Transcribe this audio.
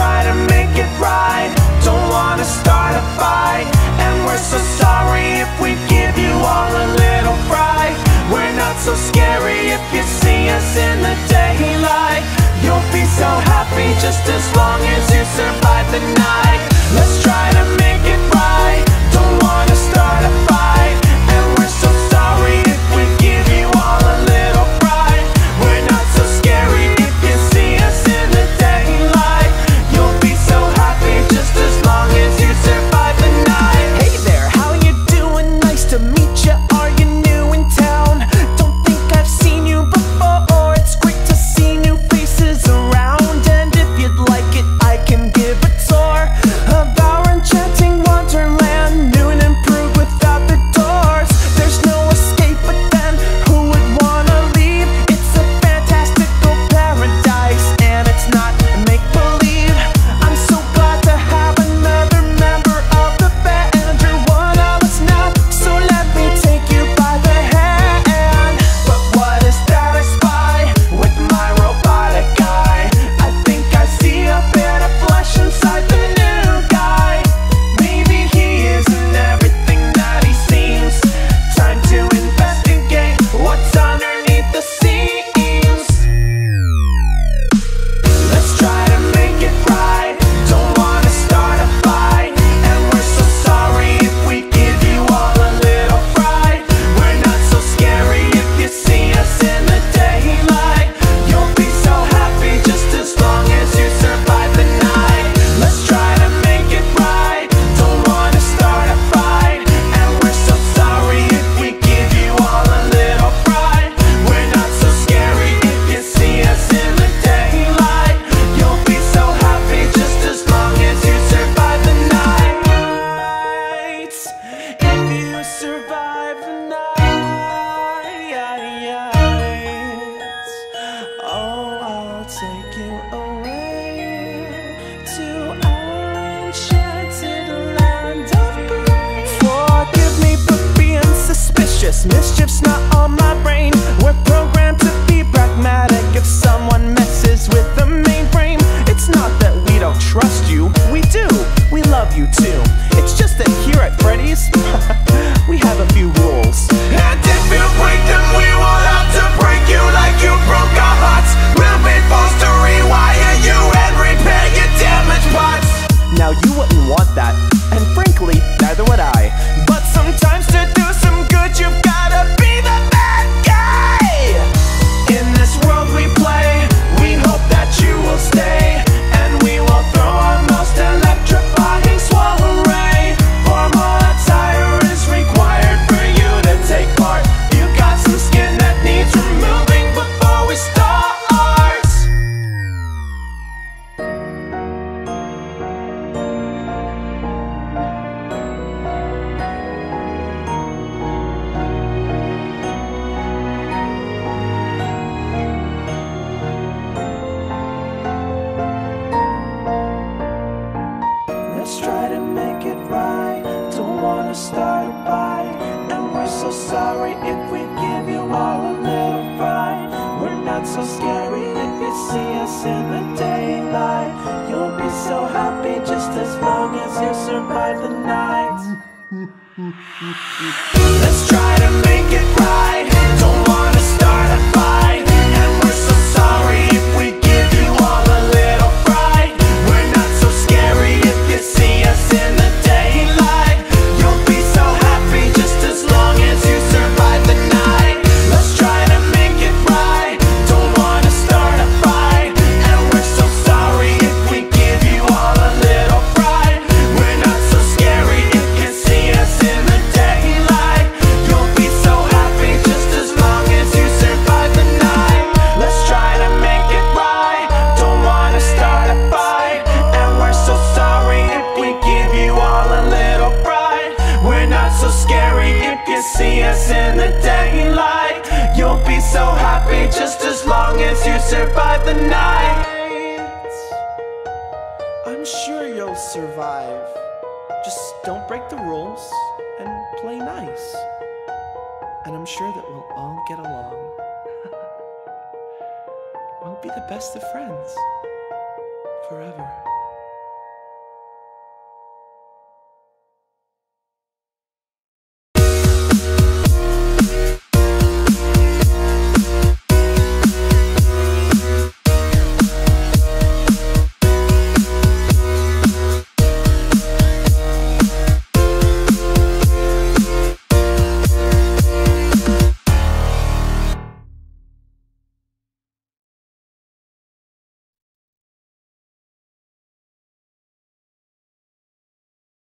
try to make it right. Don't wanna start a fight, and we're so sorry if we give you all a little fright. We're not so scary if you see us in the daylight. You'll be so happy just as long as you survive the night. Let's try to make it right. Don't wanna start a fight, and we're so sorry if we give you all a little fright. We're not so scary if you see us in the daylight. You'll be so happy just as long as you survive the night. Hey there, how you doing? Nice to meet you. Are you new in town? Don't think I've seen you before. It's great to see new faces around. And if you'd like it, I can give a tour of our enchanting wonderland, new and improved without the doors. There's no escape, but then who would wanna leave? It's a fantastical paradise, and it's not make-believe. I'm so glad to have another member of the band. You're one of us now, so let me take you by the hand. But what is that I spy with my robotic eye? I think I see a bit of flesh inside the new guy. Maybe he isn't everything that he seems. Time to investigate what's underneath the seams. Let's try to make it right. Don't wanna start a fight, and we're so sorry if we give you all a little fright. We're not so scary if you see us in the daylight. You'll be so happy just as long as you survive the night. Let's try to make it right. Don't wanna start a fight, and we're so sorry if we give you all a little fright. We're not so scary if you see us in the daylight. You'll be so happy just as long as you survive the night. If you survive the night, oh, I'll take you away to our enchanted land of bliss. Forgive me for being suspicious. Mischief's not on my brain. We're programmed to be pragmatic. If someone messes with the mainframe, it's not that we don't trust you. We do. We love you too. It's just that here at Freddy's, we have a few rules. And if you break them, we will have to break you like you broke our hearts. We'll be forced to rewire you and repair your damaged parts. Now you wouldn't want that, and frankly, neither would I. But sometimes to do some good, you've gotta be the bad guy. In this world we play, we hope that you will stay, and we will throw our most electrifying swallow ray. Formal attire is required for you to take part. You got some skin that needs removing before we start. Let's try to make it right. Don't wanna start a fight, and we're so sorry if we give you all a little fright. We're not so scary if you see us in the daylight. You'll be so happy just as long as you survive the night. Let's try to make it right. Don't wanna start a fight, and we're so sorry if we give you all a little fright. We're not so scary if you see us in the daylight. You'll be so happy just as long as you survive the night. Let's try to make it right. Don't wanna start a fight, and we're so sorry if we give you all a little fright. We're not so scary if you see us in the daylight. You'll be so happy just as long as you survive the night. Let's try to make it right. Don't wanna start a fight, and we're so sorry if we give you all a little fright. We're not so scary if you see us in the daylight. You'll be so happy just as long as you survive the night. I'm sure you'll survive. Just don't break the rules and play nice. And I'm sure that we'll all get along. We'll be the best of friends forever.